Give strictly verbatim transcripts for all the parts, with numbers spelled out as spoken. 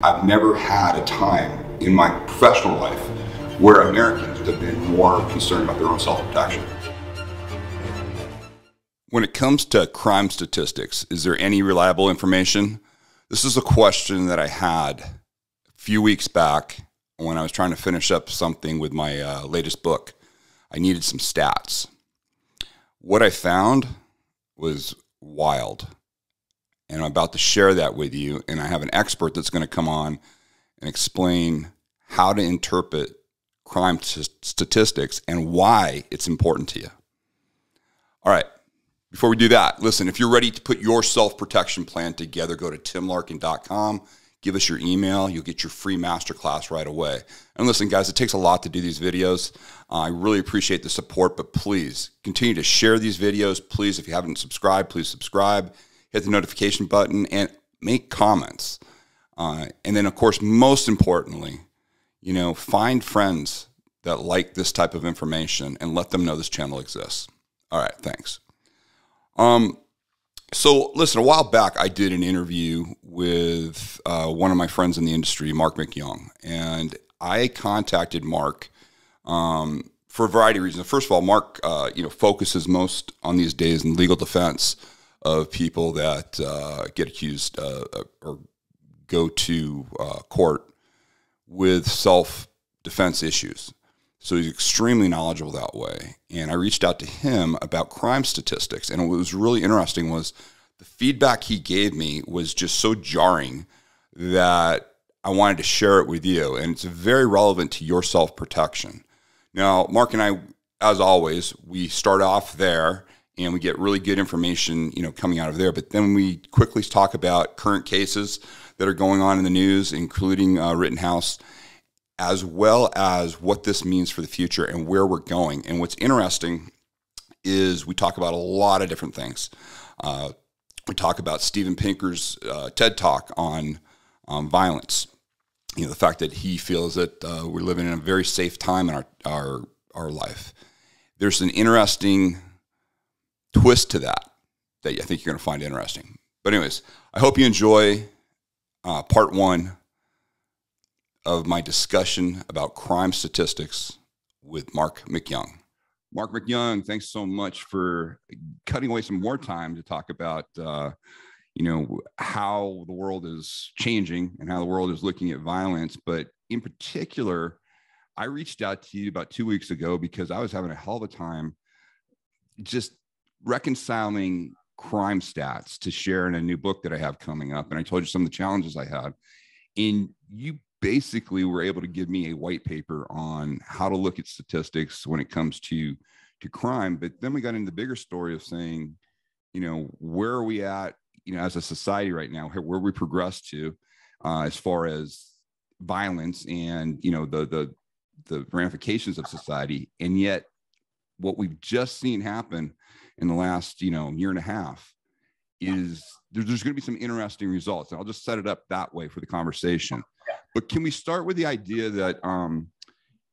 I've never had a time in my professional life where Americans have been more concerned about their own self-protection. When it comes to crime statistics, is there any reliable information? This is a question that I had a few weeks back when I was trying to finish up something with my uh, latest book. I needed some stats. What I found was wild. And I'm about to share that with you. And I have an expert that's going to come on and explain how to interpret crime statistics and why it's important to you. All right. Before we do that, listen, if you're ready to put your self-protection plan together, go to tim larkin dot com. Give us your email. You'll get your free masterclass right away. And listen, guys, it takes a lot to do these videos. Uh, I really appreciate the support, but please continue to share these videos. Please, if you haven't subscribed, please subscribe. Hit the notification button and make comments. Uh, and then, of course, most importantly, you know, find friends that like this type of information and let them know this channel exists. All right, thanks. Um, so, listen, a while back I did an interview with uh, one of my friends in the industry, Marc MacYoung, and I contacted Marc um, for a variety of reasons. First of all, Marc, uh, you know, focuses most on these days in legal defense of people that uh, get accused uh, or go to uh, court with self-defense issues. So he's extremely knowledgeable that way. And I reached out to him about crime statistics. And what was really interesting was the feedback he gave me was just so jarring that I wanted to share it with you. And it's very relevant to your self-protection. Now, Marc and I, as always, we start off there and we get really good information, you know, coming out of there. But then we quickly talk about current cases that are going on in the news, including uh, Rittenhouse, as well as what this means for the future and where we're going. And what's interesting is we talk about a lot of different things. Uh, we talk about Steven Pinker's uh, TED Talk on um, violence. You know, the fact that he feels that uh, we're living in a very safe time in our, our, our life. There's an interesting twist to that that I think you're going to find interesting. But anyways, I hope you enjoy uh, part one of my discussion about crime statistics with Marc MacYoung. Marc MacYoung, thanks so much for cutting away some more time to talk about, uh, you know, how the world is changing and how the world is looking at violence. But in particular, I reached out to you about two weeks ago because I was having a hell of a time just reconciling crime stats to share in a new book that I have coming up. And I told you some of the challenges I had. And you basically were able to give me a white paper on how to look at statistics when it comes to, to crime. But then we got into the bigger story of saying, you know, where are we at, you know, as a society right now, where we progress to uh, as far as violence and, you know, the, the, the ramifications of society. And yet what we've just seen happen in the last, you know, year and a half is there, there's going to be some interesting results. And I'll just set it up that way for the conversation. But can we start with the idea that um,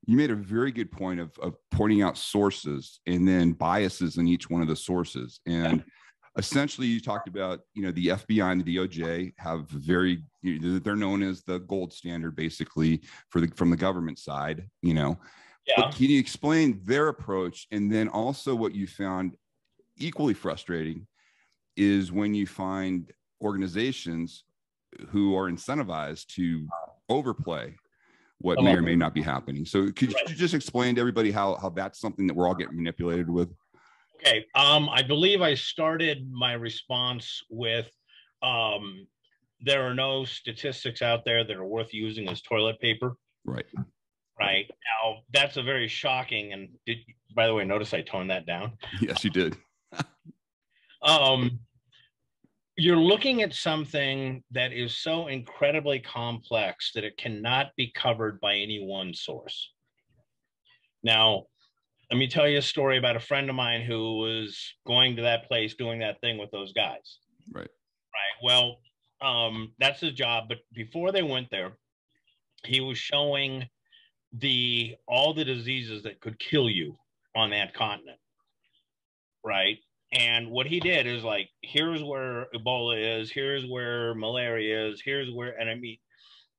you made a very good point of, of pointing out sources and then biases in each one of the sources. And essentially you talked about, you know, the F B I and the D O J have very, you know, they're known as the gold standard basically for the, from the government side, you know. Yeah. But can you explain their approach? And then also what you found equally frustrating is when you find organizations who are incentivized to overplay what may or may not be happening. So could you just explain to everybody how, how that's something that we're all getting manipulated with? Okay. Um, I believe I started my response with um, there are no statistics out there that are worth using as toilet paper. Right. Right. Now, that's a very shocking, and did, by the way, notice I toned that down. Yes, you did. um, you're looking at something that is so incredibly complex that it cannot be covered by any one source. Now, let me tell you a story about a friend of mine who was going to that place, doing that thing with those guys. Right. Right. Well, um, that's his job. But before they went there, he was showing the all the diseases that could kill you on that continent, right? And what he did is like, here's where Ebola is, here's where malaria is, here's where, and I mean,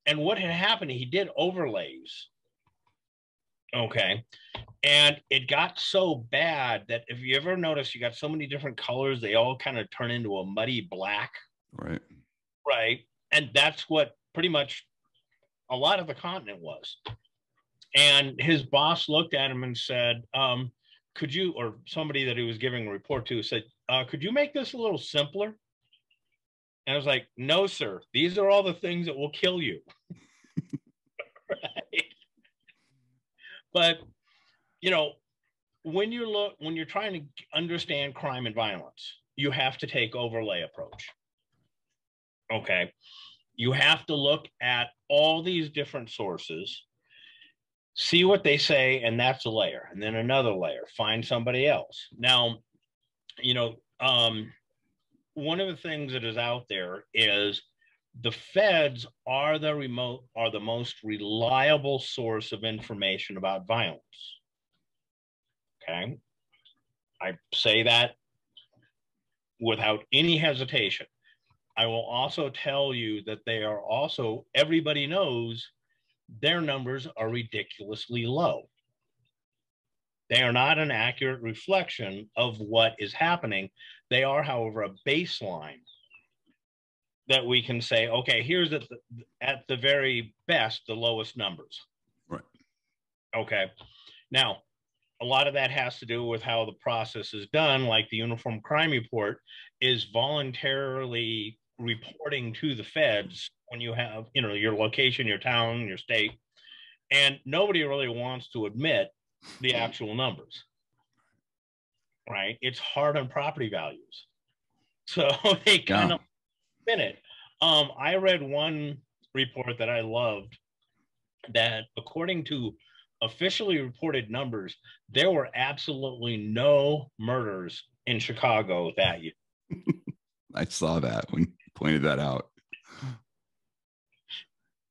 And what had happened, he did overlays. Okay. And it got so bad that if you ever notice, you got so many different colors, they all kind of turn into a muddy black. Right. Right. And that's what pretty much a lot of the continent was. And his boss looked at him and said, um, could you, or somebody that he was giving a report to said, uh, could you make this a little simpler? And I was like, no, sir, these are all the things that will kill you. Right. But, you know, when you look, when you're trying to understand crime and violence, you have to take overlay approach. Okay. You have to look at all these different sources, see what they say, and that's a layer, and then another layer, find somebody else. Now, you know, um, one of the things that is out there is the feds are the remote are the most reliable source of information about violence. Okay. I say that without any hesitation. I will also tell you that they are also, everybody knows their numbers are ridiculously low. They are not an accurate reflection of what is happening. They are, however, a baseline that we can say, okay, here's at the, at the very best, the lowest numbers. Right. Okay. Now, a lot of that has to do with how the process is done, like the Uniform Crime Report is voluntarily reporting to the feds when you have, you know, your location, your town, your state, and nobody really wants to admit the actual numbers, right? It's hard on property values. So they kind of spin it. Um, I read one report that I loved that according to officially reported numbers, there were absolutely no murders in Chicago that year. I saw that when you pointed that out.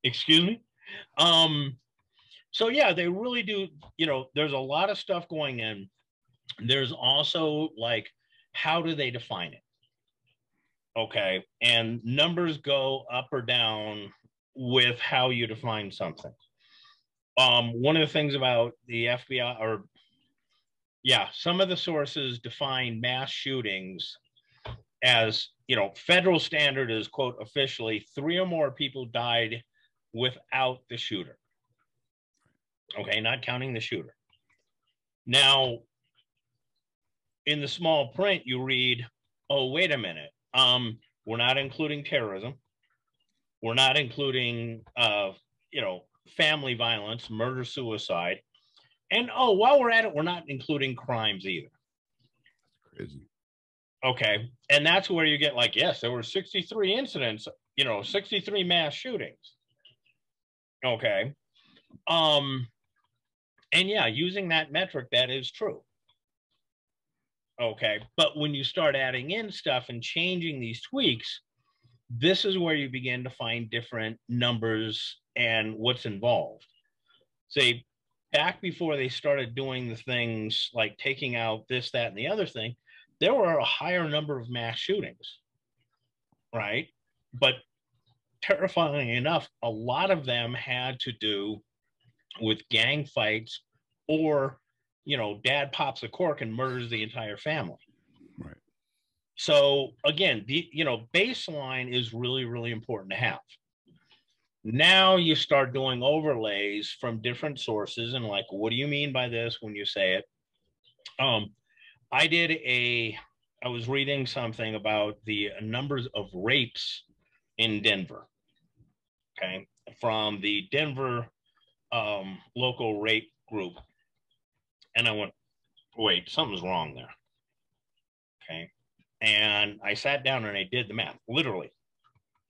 Excuse me? Um, so yeah, they really do, you know, there's a lot of stuff going in. There's also like, how do they define it? Okay. And numbers go up or down with how you define something. Um, one of the things about the F B I, or yeah, some of the sources define mass shootings as, you know, federal standard is, quote, officially three or more people died without the shooter. Okay, not counting the shooter. Now, in the small print, you read, oh, wait a minute. Um, we're not including terrorism. We're not including, uh, you know, family violence, murder, suicide. And, oh, while we're at it, we're not including crimes either. That's crazy. Okay. And that's where you get like, yes, there were sixty-three incidents, you know, sixty-three mass shootings. Okay. Um, and yeah, using that metric, that is true. Okay. But when you start adding in stuff and changing these tweaks, this is where you begin to find different numbers and what's involved. Say, back before they started doing the things like taking out this, that, and the other thing, there were a higher number of mass shootings, right? But terrifyingly enough, a lot of them had to do with gang fights or, you know, dad pops a cork and murders the entire family. Right. So again, the, you know, baseline is really, really important to have. Now you start doing overlays from different sources and like, what do you mean by this when you say it? Um, I did a, I was reading something about the numbers of rapes in Denver, okay, from the Denver um, local rape group. And I went, wait, something's wrong there, okay? And I sat down and I did the math, literally.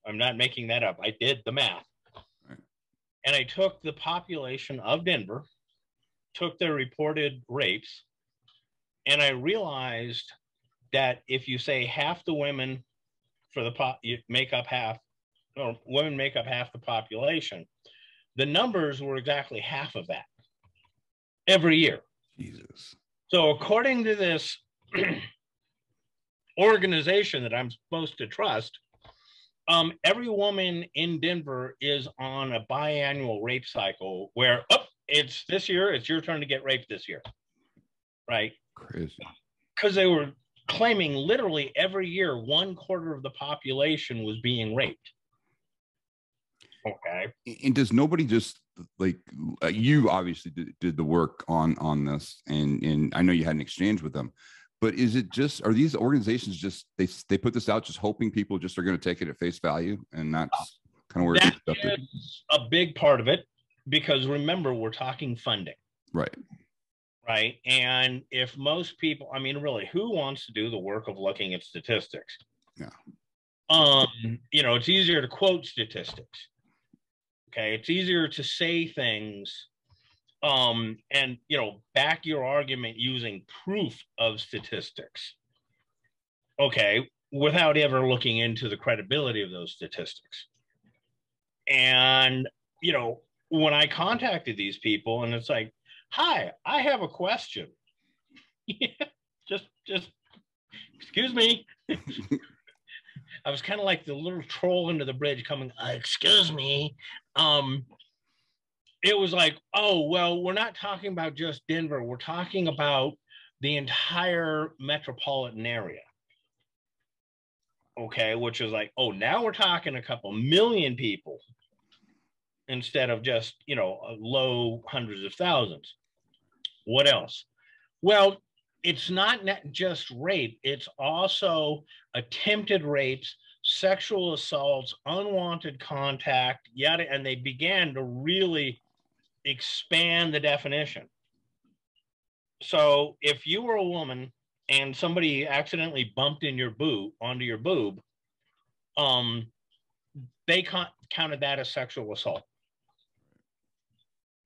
I'm not making that up. I did the math. Right. And I took the population of Denver, took their reported rapes, and I realized that if you say half the women for the pop, you make up half, or women make up half the population, the numbers were exactly half of that every year. Jesus. So according to this organization that I'm supposed to trust, um, every woman in Denver is on a biannual rape cycle where, oh, it's this year, it's your turn to get raped this year, right? Crazy. Because they were claiming literally every year, one quarter of the population was being raped. Okay. And does nobody just, like, uh, you obviously did, did the work on on this, and and I know you had an exchange with them, but is it just, are these organizations just, they they put this out just hoping people just are going to take it at face value, and that's kind of where that it's a big part of it, because remember, we're talking funding, right? Right. And if most people, I mean, really, who wants to do the work of looking at statistics? Yeah. Um, you know, it's easier to quote statistics. Okay, it's easier to say things, um, and, you know, back your argument using proof of statistics, okay, without ever looking into the credibility of those statistics. And, you know, when I contacted these people, and it's like, hi, I have a question. just, just, excuse me. I was kind of like the little troll under the bridge coming, uh, excuse me. Um, it was like, oh, well, we're not talking about just Denver. We're talking about the entire metropolitan area. Okay, which is like, oh, now we're talking a couple million people instead of just, you know, low hundreds of thousands. What else? Well, it's not just rape. It's also attempted rapes, sexual assaults, unwanted contact, yada. And they began to really expand the definition. So if you were a woman and somebody accidentally bumped in your boob, onto your boob, um, they counted that as sexual assault.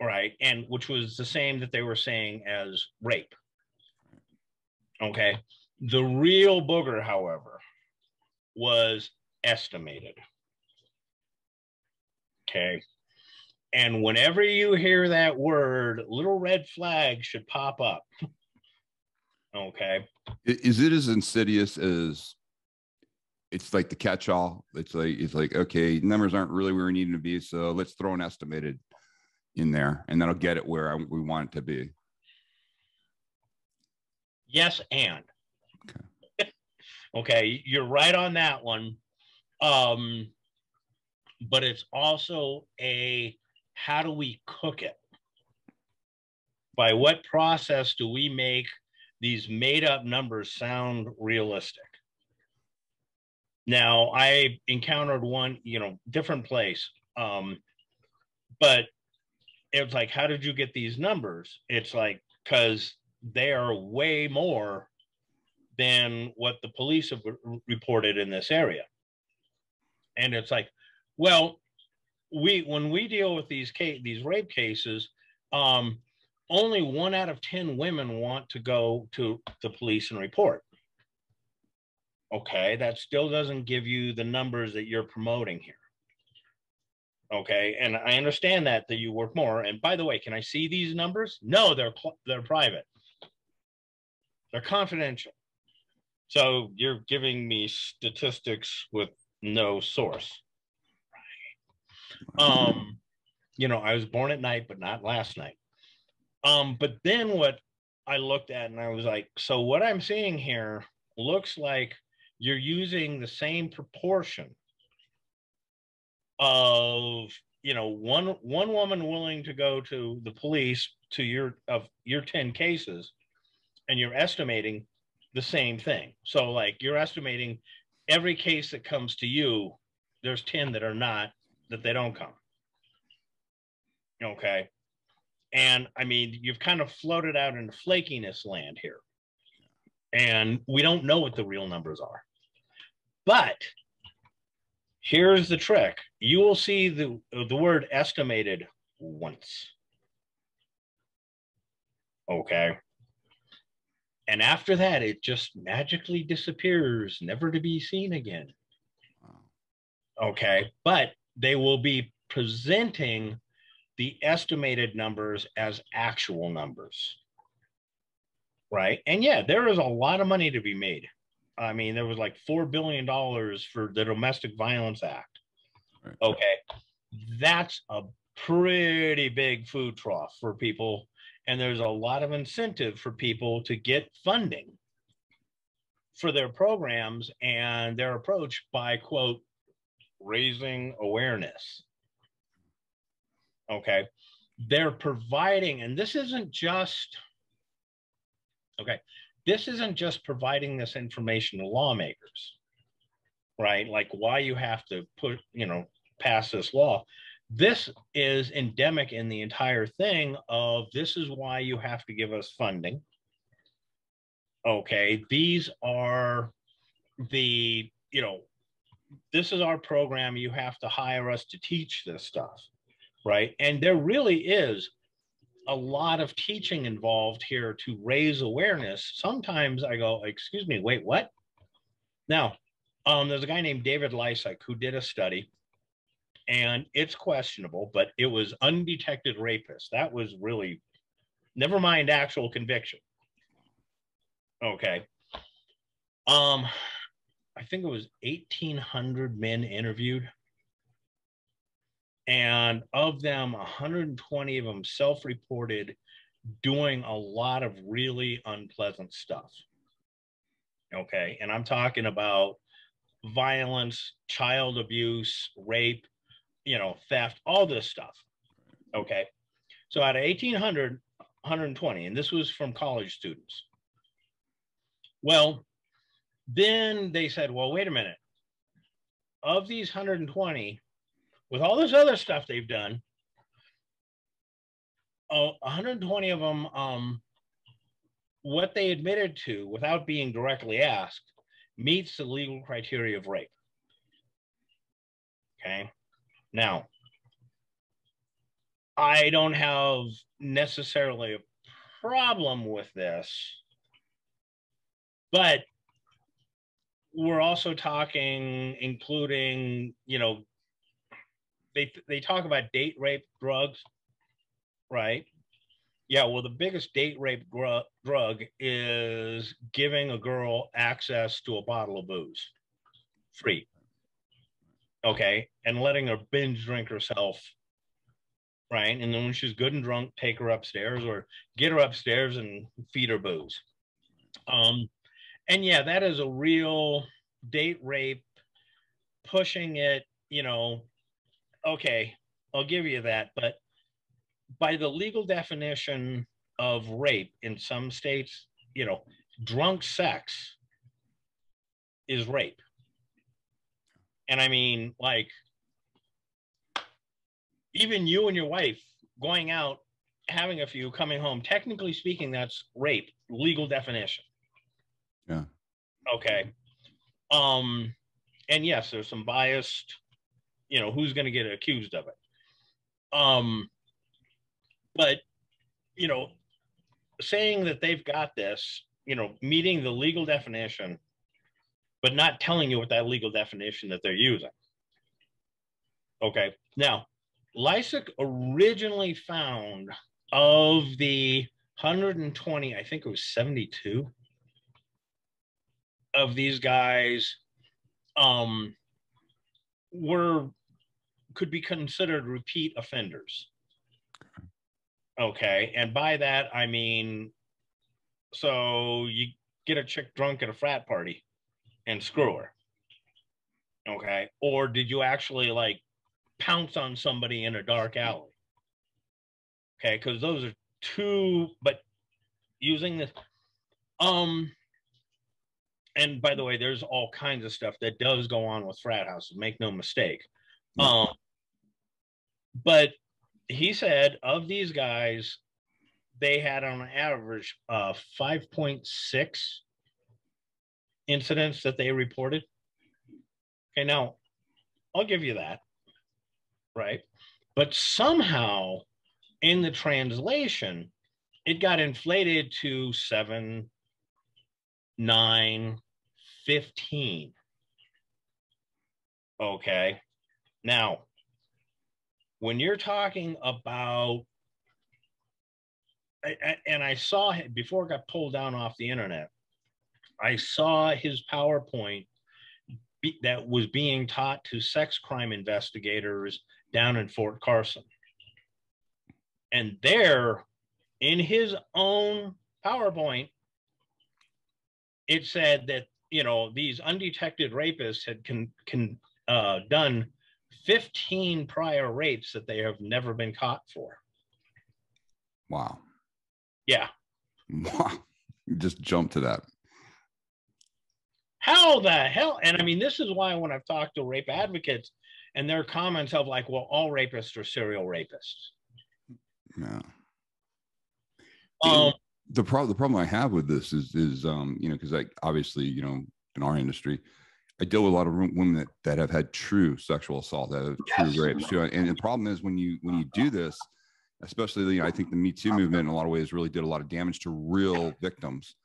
Right. And which was the same that they were saying as rape. Okay, the real booger, however, was estimated. Okay, and whenever you hear that word, little red flags should pop up. Okay, is it as insidious as it's like the catch-all? It's like it's like okay, numbers aren't really where we need them to be, so let's throw an estimated in there, and that'll get it where I, we want it to be. Yes, and. Okay. Okay, you're right on that one. Um, but it's also a, how do we cook it? By what process do we make these made-up numbers sound realistic? Now, I encountered one, you know, different place, um, but it was like, how did you get these numbers? It's like, because they are way more than what the police have reported in this area. And it's like, well, we when we deal with these case, these rape cases, um, only one out of ten women want to go to the police and report. Okay, that still doesn't give you the numbers that you're promoting here. Okay, and I understand that that you work more. And by the way, can I see these numbers? No, they're they're private. They're confidential. So you're giving me statistics with no source. Right. Um, you know, I was born at night, but not last night. Um, but then what I looked at and I was like, so what I'm seeing here looks like you're using the same proportion of, you know, one, one woman willing to go to the police to your, of your ten cases. And you're estimating the same thing. So like you're estimating every case that comes to you, there's ten that are not, that they don't come. Okay. And I mean, you've kind of floated out into flakiness land here. And we don't know what the real numbers are. But here's the trick. You will see the, the word estimated once. Okay. And after that, it just magically disappears, never to be seen again. Okay, but they will be presenting the estimated numbers as actual numbers, right? And yeah, there is a lot of money to be made. I mean, there was like four billion dollars for the Domestic Violence Act. Right. Okay. That's a pretty big food trough for people. And there's a lot of incentive for people to get funding for their programs and their approach by, quote, raising awareness. Okay. They're providing, and this isn't just, okay, this isn't just providing this information to lawmakers, right? Like why you have to put, you know, pass this law. This is endemic in the entire thing of this is why you have to give us funding. Okay, these are the, you know, this is our program. You have to hire us to teach this stuff, right? And there really is a lot of teaching involved here to raise awareness. Sometimes I go, excuse me, wait, what? Now, um, there's a guy named David Lisak who did a study, and it's questionable, but it was undetected rapists. That was really, never mind actual conviction. Okay. Um, I think it was eighteen hundred men interviewed. And of them, one hundred twenty of them self-reported doing a lot of really unpleasant stuff. Okay. And I'm talking about violence, child abuse, rape, you know, theft, all this stuff. Okay. So out of eighteen hundred, one hundred twenty, and this was from college students. Well, then they said, well, wait a minute. Of these one hundred twenty, with all this other stuff they've done, oh, one hundred twenty of them, um, what they admitted to without being directly asked meets the legal criteria of rape. Okay. Now, I don't have necessarily a problem with this, but we're also talking, including, you know, they, they talk about date rape drugs, right? Yeah, well, the biggest date rape drug is giving a girl access to a bottle of booze, free. Okay, and letting her binge drink herself, right? And then when she's good and drunk, take her upstairs or get her upstairs and feed her booze. Um, and yeah, that is a real date rape, pushing it, you know, okay, I'll give you that. But by the legal definition of rape in some states, you know, drunk sex is rape. And I mean, like, even you and your wife going out, having a few, coming home, technically speaking, that's rape, legal definition. Yeah. Okay. Um, and yes, there's some biased, you know, who's going to get accused of it. Um, but, you know, saying that they've got this, you know, meeting the legal definition, but not telling you what that legal definition that they're using. Okay. Now, Lisak originally found of the one hundred twenty, I think it was seventy-two of these guys um, were, could be considered repeat offenders. Okay. And by that, I mean, so you get a chick drunk at a frat party and screw her. Okay. Or did you actually like pounce on somebody in a dark alley? Okay. Cause those are two, but using this, um, and by the way, there's all kinds of stuff that does go on with frat houses, make no mistake. Um, but he said of these guys, they had on average uh, five point six incidents that they reported. Okay, now, I'll give you that, right? But somehow in the translation, it got inflated to seven, nine, fifteen. Okay. Now, when you're talking about, and I saw it before it got pulled down off the internet, I saw his PowerPoint be, that was being taught to sex crime investigators down in Fort Carson. And there, in his own PowerPoint, it said that, you know, these undetected rapists had con, con, uh, done fifteen prior rapes that they have never been caught for. Wow. Yeah. Wow. Just jump to that. How the hell? And I mean, this is why when I've talked to rape advocates and their comments of like, well, all rapists are serial rapists. Yeah. Um, the, the problem, the problem I have with this is, is, um, you know, cause I obviously, you know, in our industry, I deal with a lot of women that, that have had true sexual assault, that have yes. true rapes too. And the problem is when you, when you do this, especially, you know, I think the Me Too movement in a lot of ways really did a lot of damage to real victims.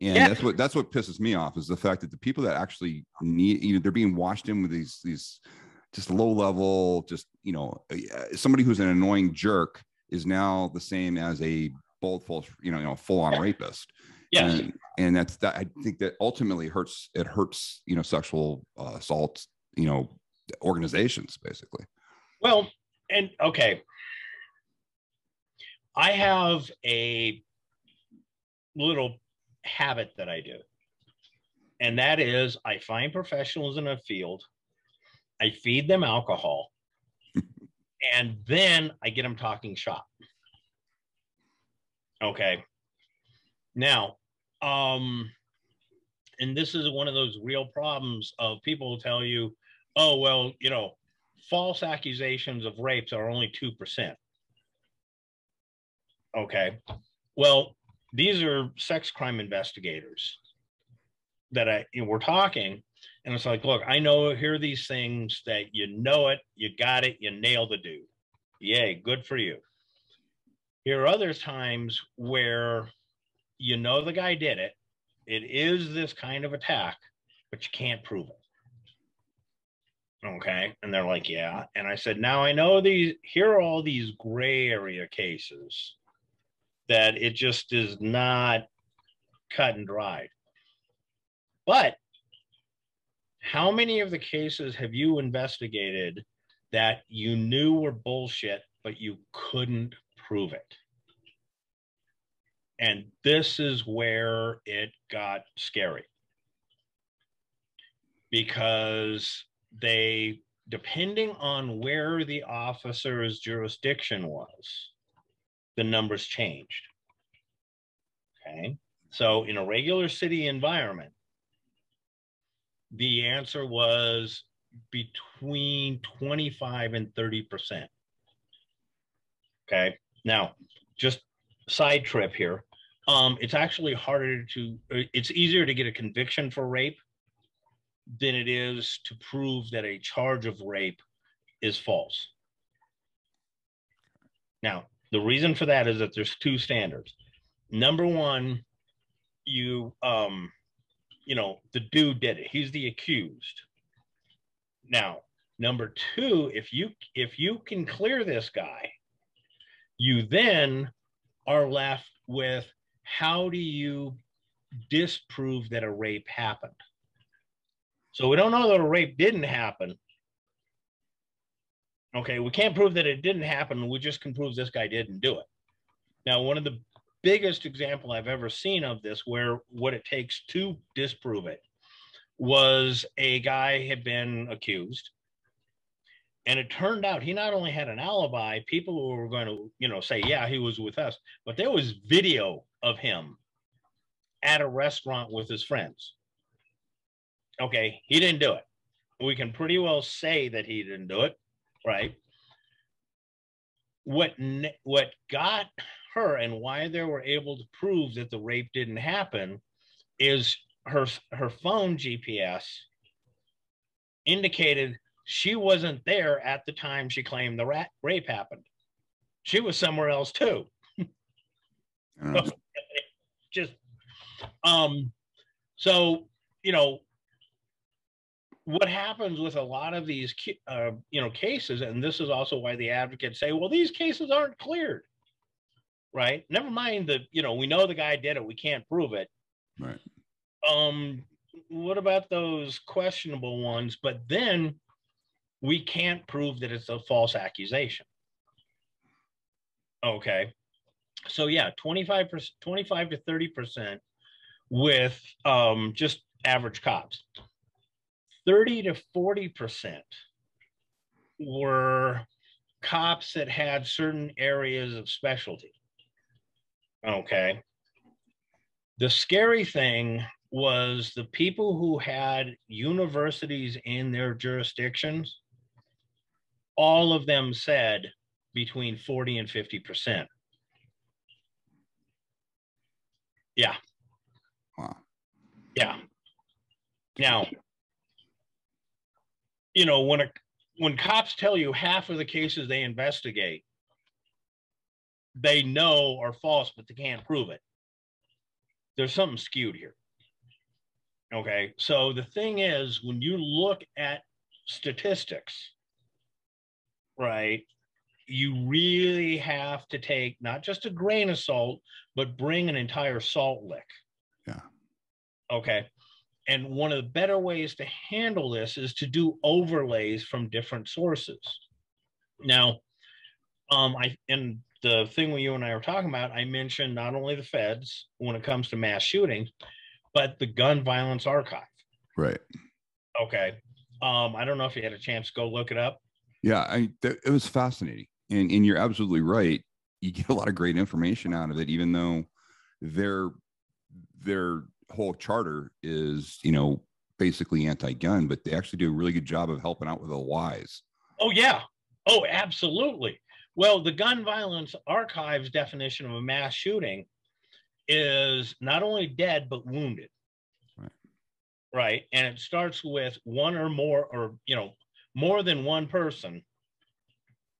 And yeah. that's what, that's what pisses me off, is the fact that the people that actually need, you know, they're being washed in with these, these just low level, just, you know, somebody who's an annoying jerk is now the same as a bold, false, you know, you know, full on yeah. rapist. Yes. And, and that's that. I think that ultimately hurts. It hurts, you know, sexual uh, assault, you know, organizations basically. Well, and okay. I have a little habit that I do, and that is I find professionals in a field, I feed them alcohol, and then I get them talking shop. Okay. Now, um, and this is one of those real problems of people who tell you, oh, well, you know, false accusations of rapes are only two percent. Okay, well, these are sex crime investigators that I, you know, we're talking, and it's like, look, I know, here are these things that you know it, you got it, you nailed the dude. Yay, good for you. Here are other times where you know the guy did it, it is this kind of attack, but you can't prove it. Okay, and they're like, yeah. And I said, now I know these, here are all these gray area cases that it just is not cut and dried. But how many of the cases have you investigated that you knew were bullshit, but you couldn't prove it? And this is where it got scary, because they, depending on where the officer's jurisdiction was, the numbers changed. Okay. So in a regular city environment, the answer was between twenty-five and thirty percent. Okay. Now, just side trip here. Um, it's actually harder to, it's easier to get a conviction for rape than it is to prove that a charge of rape is false. Now, the reason for that is that there's two standards. Number one, you, um, you know, the dude did it. He's the accused. Now, number two, if you, if you can clear this guy, you then are left with, how do you disprove that a rape happened? So we don't know that a rape didn't happen. Okay, we can't prove that it didn't happen. We just can prove this guy didn't do it. Now, one of the biggest example I've ever seen of this, where what it takes to disprove it, was a guy had been accused. And it turned out he not only had an alibi, people who were going to, you know, say, yeah, he was with us, but there was video of him at a restaurant with his friends. Okay, he didn't do it. We can pretty well say that he didn't do it. Right. What, what got her and why they were able to prove that the rape didn't happen is her, her phone G P S indicated she wasn't there at the time she claimed the rat, rape happened. She was somewhere else too. Mm. Just, um, so, you know, what happens with a lot of these, uh, you know, cases, and this is also why the advocates say, well, these cases aren't cleared, right? Never mind the, you know, we know the guy did it, we can't prove it. Right. um, what about those questionable ones? But then we can't prove that it's a false accusation. Okay. So yeah, twenty-five to thirty percent with um, just average cops. thirty to forty percent were cops that had certain areas of specialty. Okay. The scary thing was the people who had universities in their jurisdictions, all of them said between forty and fifty percent. Yeah. Wow. Yeah. Now, you know, when a, when cops tell you half of the cases they investigate, they know are false, but they can't prove it. There's something skewed here. Okay. So the thing is, when you look at statistics, right, you really have to take not just a grain of salt, but bring an entire salt lick. Yeah. Okay. And one of the better ways to handle this is to do overlays from different sources. Now, um, I, and the thing when you and I were talking about, I mentioned not only the feds when it comes to mass shootings, but the Gun Violence Archive. Right. Okay. Um, I don't know if you had a chance to go look it up. Yeah, I, th- it was fascinating. And, and you're absolutely right. You get a lot of great information out of it, even though their, their whole charter is, you know, basically anti-gun, but they actually do a really good job of helping out with the whys. Oh, yeah. Oh, absolutely. Well, the Gun Violence Archive's definition of a mass shooting is not only dead, but wounded. Right. Right. And it starts with one or more, or, you know, more than one person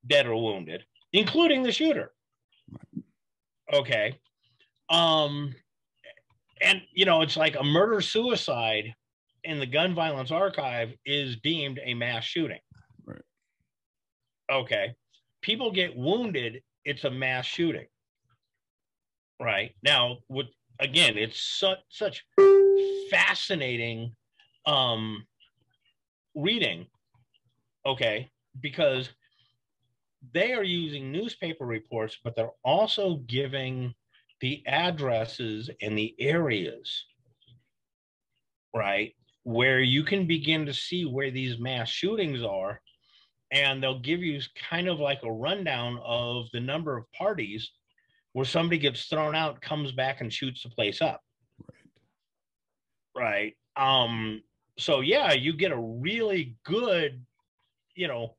dead or wounded, including the shooter. Right. Okay. Um, and, you know, it's like a murder-suicide in the Gun Violence Archive is deemed a mass shooting. Right. Okay. People get wounded, it's a mass shooting. Right. Now, with, again, it's su- such fascinating um, reading, okay, because they are using newspaper reports, but they're also giving the addresses and the areas, right, where you can begin to see where these mass shootings are. And they'll give you kind of like a rundown of the number of parties where somebody gets thrown out, comes back and shoots the place up. Right. Right. Um, so, yeah, you get a really good, you know,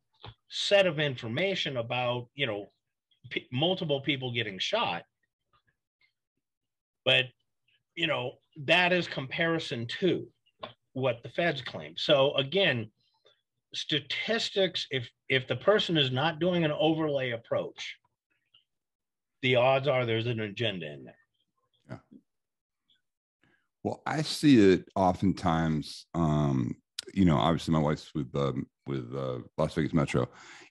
set of information about, you know, p- multiple people getting shot. But, you know, that is comparison to what the feds claim. So, again, statistics, if if the person is not doing an overlay approach, the odds are there's an agenda in there. Yeah. Well, I see it oftentimes, um, you know, obviously my wife's with um, with uh, Las Vegas Metro,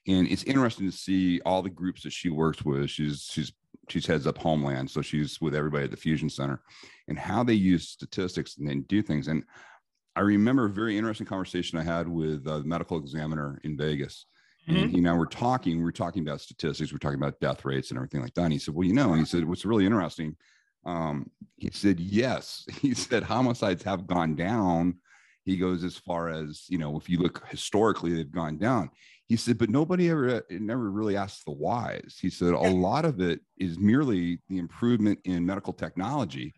and it's interesting to see all the groups that she works with. She's she's she's heads up Homeland, so she's with everybody at the Fusion Center, and how they use statistics and then do things. And I remember a very interesting conversation I had with a medical examiner in Vegas. Mm-hmm. And, you know, we're talking, we're talking about statistics, we're talking about death rates and everything like that. And he said, well, you know, and he said, what's really interesting. Um, he said, yes, he said, homicides have gone down. He goes, as far as, you know, if you look historically, they've gone down. He said, but nobody ever, never really asks the whys. He said, a lot of it is merely the improvement in medical technology.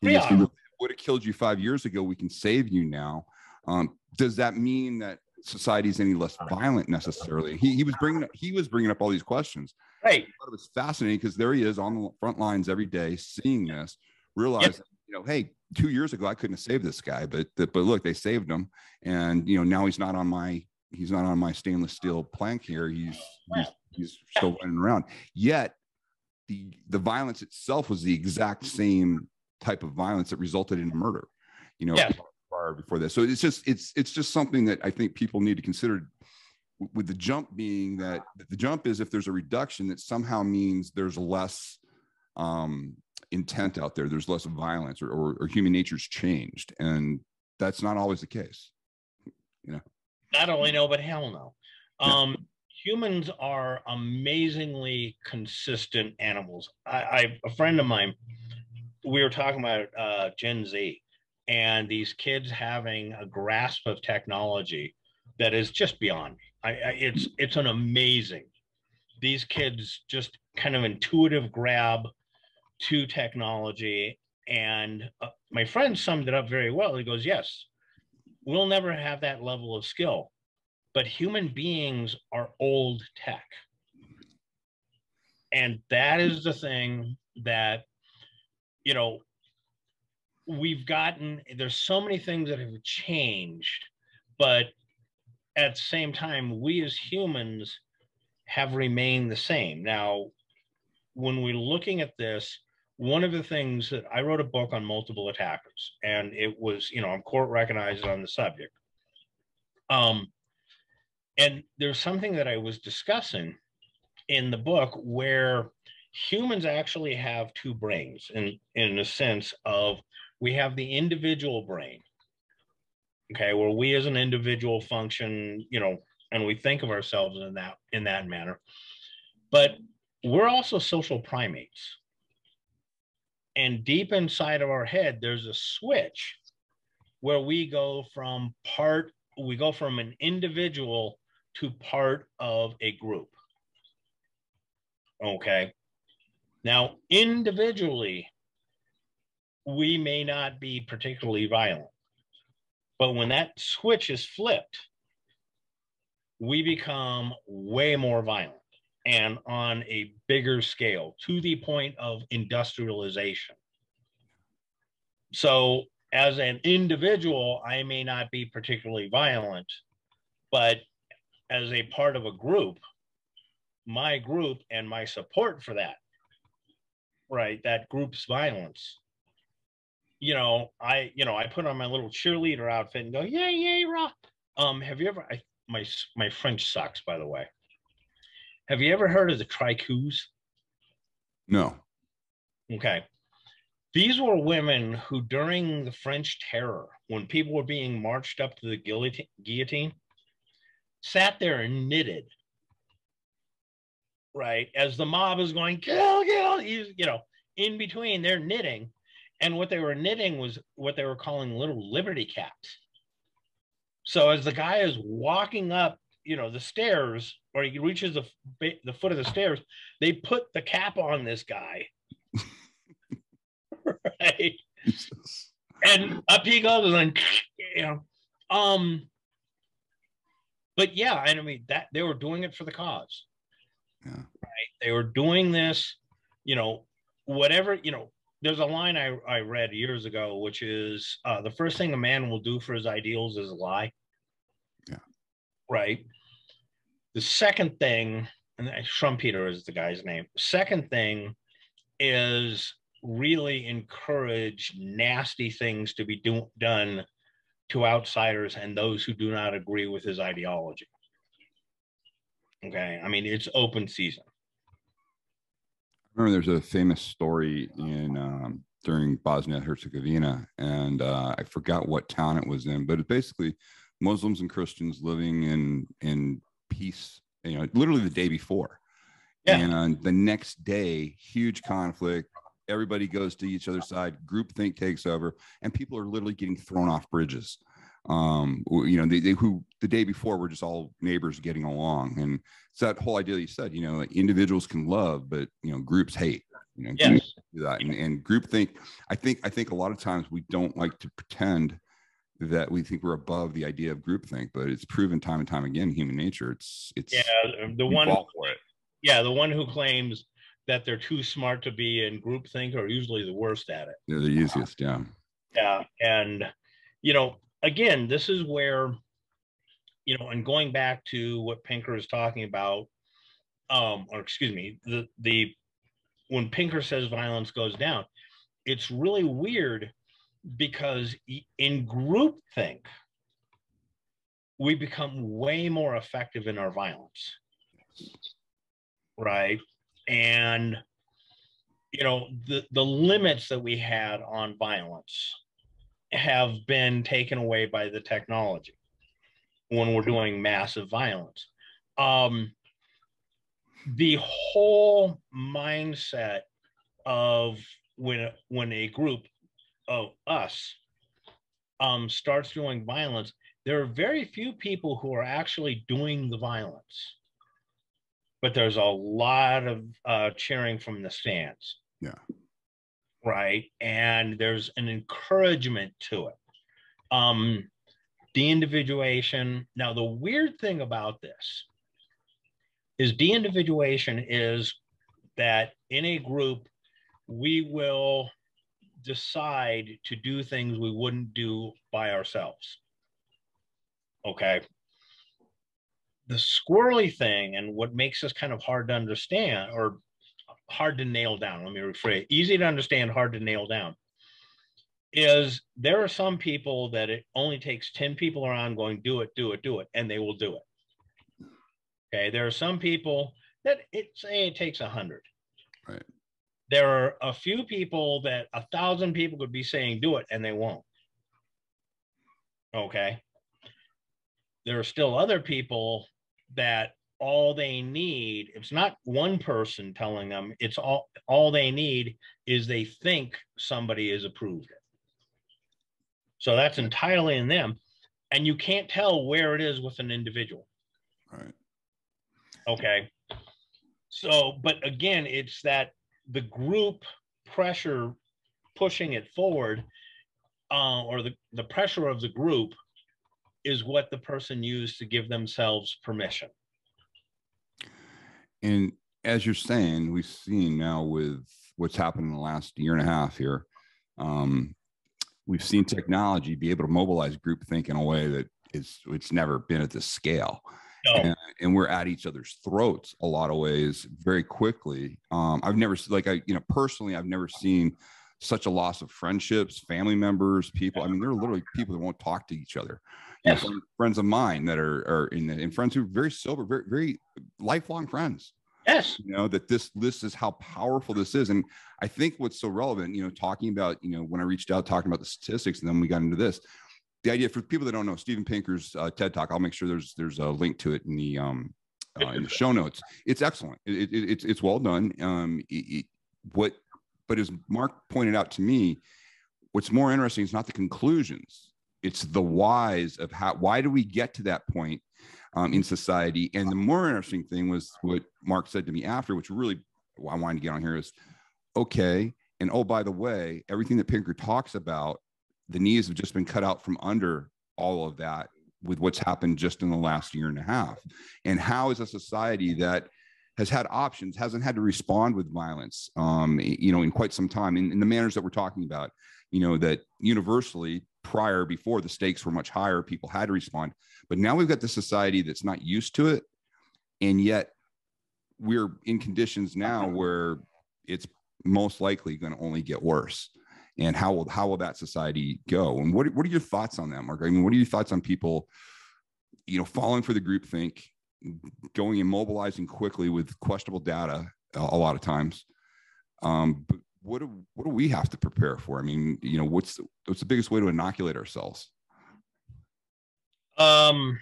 He yeah. just, would have killed you five years ago, we can save you now. Um, does that mean that society is any less violent necessarily? He, he was bringing up, he was bringing up all these questions. Right. It was fascinating because there he is on the front lines every day, seeing this, realizing, yep. you know, hey, two years ago I couldn't have saved this guy, but but look, they saved him, and you know now he's not on my he's not on my stainless steel plank here. He's he's, he's still running around. Yet the the violence itself was the exact same type of violence that resulted in a murder, you know, yeah. prior before this. So it's just, it's, it's just something that I think people need to consider, with the jump being that the jump is if there's a reduction, that somehow means there's less, um, intent out there. There's less violence, or, or, or human nature's changed. And that's not always the case. You know, not only no, but hell no. Um, yeah. Humans are amazingly consistent animals. I, I a friend of mine, we were talking about uh, Gen Z and these kids having a grasp of technology that is just beyond me. I, I, it's it's an amazing. These kids just kind of intuitive grab to technology. And uh, my friend summed it up very well. He goes, yes, we'll never have that level of skill. But human beings are old tech. And that is the thing that, you know, we've gotten, there's so many things that have changed, but at the same time, we as humans have remained the same. Now, when we're looking at this, one of the things that I wrote a book on multiple attackers, and it was, you know, I'm court recognized on the subject. Um, And there's something that I was discussing in the book where humans actually have two brains in, in a sense of we have the individual brain, okay, where we as an individual function, you know, and we think of ourselves in that, in that manner. But we're also social primates. And deep inside of our head, there's a switch where we go from part, we go from an individual to part of a group. Okay. Now, individually, we may not be particularly violent, but when that switch is flipped, we become way more violent and on a bigger scale to the point of industrialization. So as an individual, I may not be particularly violent, but as a part of a group, my group and my support for that, right, that group's violence, you know, I, you know, I put on my little cheerleader outfit and go, yay, yay, rah. Um, have you ever, I, my, my French sucks, by the way. Have you ever heard of the tricous? No. Okay. These were women who, during the French Terror, when people were being marched up to the guillotine, guillotine sat there and knitted, right? As the mob is going, kill, kill, you know, in between, they're knitting. And what they were knitting was what they were calling little liberty caps. So as the guy is walking up, you know, the stairs, or he reaches the, the foot of the stairs, they put the cap on this guy. Right? Jesus. And up he goes, and you know, um, but yeah, I mean that they were doing it for the cause, yeah. Right? They were doing this, you know, whatever, you know. There's a line I I read years ago, which is uh, the first thing a man will do for his ideals is lie. Yeah. Right. The second thing, and Schumpeter is the guy's name. Second thing is really encourage nasty things to be do, done to outsiders and those who do not agree with his ideology. Okay, I mean, it's open season. I remember there's a famous story in um, during Bosnia Herzegovina, and uh, I forgot what town it was in, but it's basically Muslims and Christians living in in peace, you know, literally the day before. Yeah. And the next day, huge conflict. Everybody goes to each other's side. Groupthink takes over, and people are literally getting thrown off bridges. Um, you know, they, they who the day before were just all neighbors getting along, and it's that whole idea that you said. You know, individuals can love, but you know, groups hate. You know, yes. Do that, and, and groupthink. I think I think a lot of times we don't like to pretend that we think we're above the idea of groupthink, but it's proven time and time again, human nature. It's it's yeah, the one who, yeah, the one who claims that they're too smart to be in groupthink are usually the worst at it. They're the easiest, yeah. Yeah, and, you know, again, this is where, you know, and going back to what Pinker is talking about, um, or excuse me, the, the when Pinker says violence goes down, it's really weird because in groupthink, we become way more effective in our violence, right? And you know, the, the limits that we had on violence have been taken away by the technology when we're doing massive violence. Um, the whole mindset of when, when a group of us um, starts doing violence, there are very few people who are actually doing the violence, but there's a lot of uh, cheering from the stands. Yeah. Right. And there's an encouragement to it. Um, de-individuation. Now, the weird thing about this is de-individuation is that in a group, we will decide to do things we wouldn't do by ourselves. Okay. The squirrely thing, and what makes this kind of hard to understand, or hard to nail down, let me rephrase, easy to understand, hard to nail down, is there are some people that it only takes ten people around going, do it, do it, do it, and they will do it. Okay. There are some people that it, say it takes a hundred. Right. There are a few people that a thousand people could be saying, do it, and they won't. Okay. There are still other people that all they need, it's not one person telling them, it's all, all they need is they think somebody has approved it. So that's entirely in them. And you can't tell where it is with an individual. Right. Okay. So, but again, it's that the group pressure pushing it forward, uh, or the, the pressure of the group is what the person used to give themselves permission. And as you're saying, we've seen now with what's happened in the last year and a half here, um, we've seen technology be able to mobilize groupthink in a way that it's, it's never been at this scale. No. And, and we're at each other's throats a lot of ways very quickly. Um, I've never, like I, you know, personally, I've never seen such a loss of friendships, family members, people. I mean, there are literally people that won't talk to each other. Yes. You know, friends of mine that are, are in, and friends who are very sober, very, very lifelong friends. Yes. You know, that this, this is how powerful this is. And I think what's so relevant, you know, talking about, you know, when I reached out, talking about the statistics, and then we got into this, the idea for people that don't know, Steven Pinker's uh, TED Talk, I'll make sure there's, there's a link to it in the, um, uh, in the show notes. It's excellent. It, it, it's, it's well done. Um, it, it, what, But as Mark pointed out to me, what's more interesting is not the conclusions. It's the whys of how, why do we get to that point um, in society? And the more interesting thing was what Mark said to me after, which really I wanted to get on here is, okay. And oh, by the way, everything that Pinker talks about, the knees have just been cut out from under all of that with what's happened just in the last year and a half. And how is a society that has had options, hasn't had to respond with violence, um, you know, in quite some time, in, in the manners that we're talking about, you know, that universally prior, before, the stakes were much higher, people had to respond. But now we've got this society that's not used to it. And yet we're in conditions now where it's most likely going to only get worse. And how will, how will that society go? And what, what are your thoughts on that, Mark? I mean, what are your thoughts on people, you know, falling for the groupthink, going and mobilizing quickly with questionable data uh, a lot of times? Um, but what do, what do we have to prepare for? I mean, you know, what's, what's the biggest way to inoculate ourselves? Um,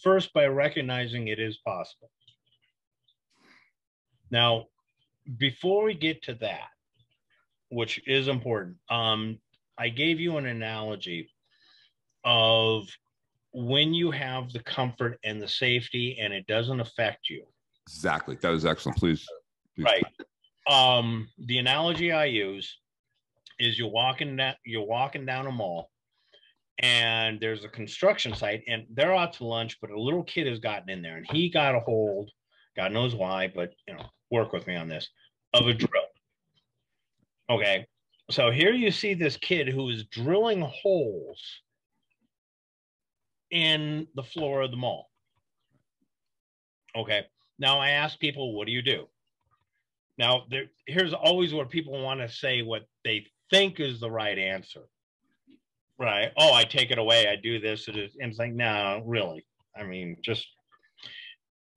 first, by recognizing it is possible. Now, before we get to that, which is important, um, I gave you an analogy of when you have the comfort and the safety and it doesn't affect you. Exactly. That was excellent. Please. please. Right. Um, the analogy I use is you're walking down, you're walking down a mall and there's a construction site and they're out to lunch, but a little kid has gotten in there and he got a hold, God knows why, but you know, work with me on this, of a drill. Okay. So here you see this kid who is drilling holes in the floor of the mall. Okay. Now I ask people, what do you do? Now there, here's always where people want to say what they think is the right answer. Right. Oh, I take it away. I do this. It is. And it's like, no, really. I mean, just,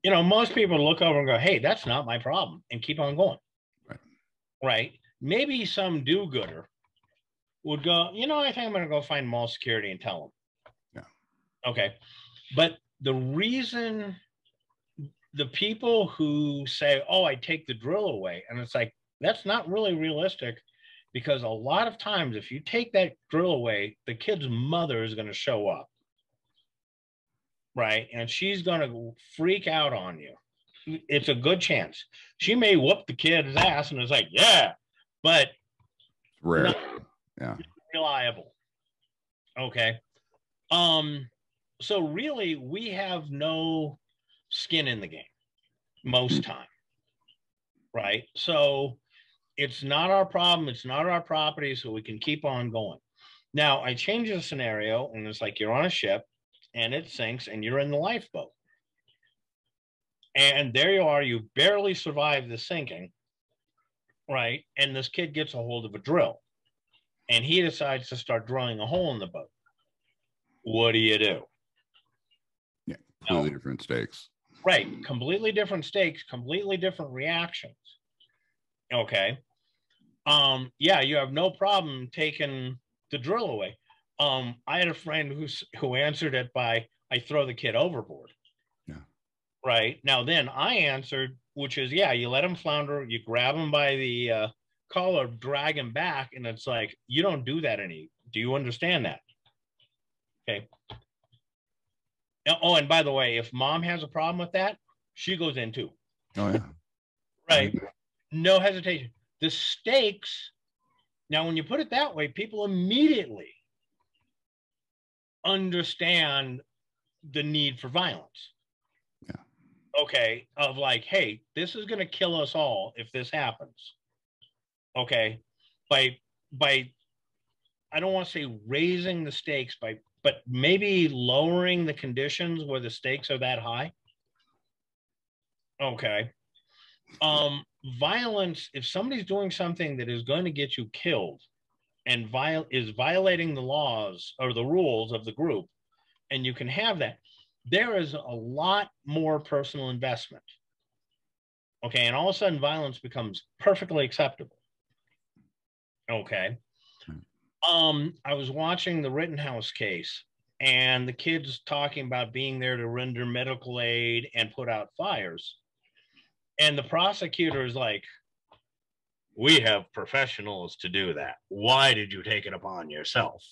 you know, most people look over and go, hey, that's not my problem, and keep on going. Right. right? Maybe some do-gooder would go, you know, I think I'm going to go find mall security and tell them. Yeah. Okay. But the reason the people who say, oh, I take the drill away, and it's like, that's not really realistic, because a lot of times if you take that drill away, the kid's mother is going to show up, right? And she's going to freak out on you. It's a good chance. She may whoop the kid's ass and it's like, yeah, but rare. Not yeah. Reliable. Okay. Um, so really we have no skin in the game most time. Right. So it's not our problem. It's not our property. So we can keep on going. Now I change the scenario and it's like, you're on a ship and it sinks and you're in the lifeboat. And there you are, you barely survive the sinking, right? And this kid gets a hold of a drill and he decides to start drilling a hole in the boat. What do you do? Yeah, completely no. different stakes. Right, completely different stakes, completely different reactions. Okay. Um, yeah, you have no problem taking the drill away. Um, I had a friend who's, who answered it by, I throw the kid overboard. Right. Now, then I answered, which is, yeah, you let him flounder, you grab him by the uh, collar, drag him back. And it's like, you don't do that any. Do you understand that? Okay. Oh, and by the way, if mom has a problem with that, she goes in too. Oh, yeah. Right. No hesitation. The stakes. Now, when you put it that way, people immediately understand the need for violence. Okay, of like, hey, this is going to kill us all if this happens. Okay, by, by, I don't want to say raising the stakes, by, but maybe lowering the conditions where the stakes are that high. Okay. Um, violence, if somebody's doing something that is going to get you killed and viol- is violating the laws or the rules of the group, and you can have that, there is a lot more personal investment. Okay. And all of a sudden violence becomes perfectly acceptable. Okay. Um, I was watching the Rittenhouse case and the kids talking about being there to render medical aid and put out fires. And the prosecutor is like, we have professionals to do that. Why did you take it upon yourself?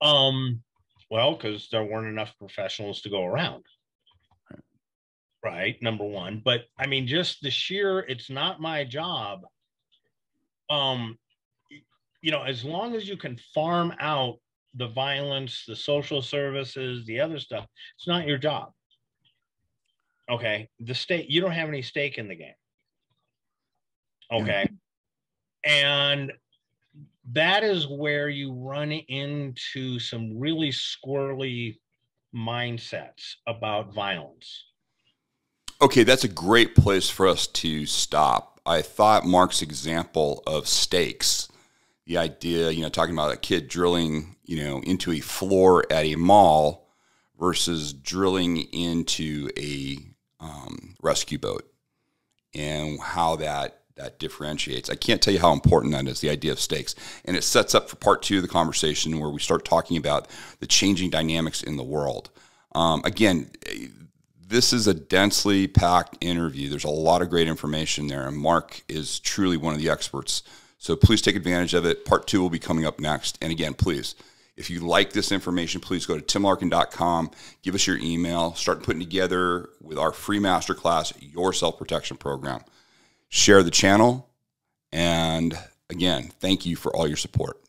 Um, Well, because there weren't enough professionals to go around, right? Number one, but I mean, just the sheer, it's not my job. Um, you know, as long as you can farm out the violence, the social services, the other stuff, it's not your job. Okay. The state, you don't have any stake in the game. Okay. And that is where you run into some really squirrely mindsets about violence. Okay, that's a great place for us to stop. I thought Mark's example of stakes, the idea, you know, talking about a kid drilling, you know, into a floor at a mall versus drilling into a um, rescue boat, and how that that differentiates. I can't tell you how important that is, the idea of stakes. And it sets up for part two of the conversation where we start talking about the changing dynamics in the world. Um, again, this is a densely packed interview. There's a lot of great information there, and Mark is truly one of the experts. So please take advantage of it. Part two will be coming up next. And again, please, if you like this information, please go to tim larkin dot com, give us your email, start putting together with our free masterclass, your self-protection program. Share the channel, and again, thank you for all your support.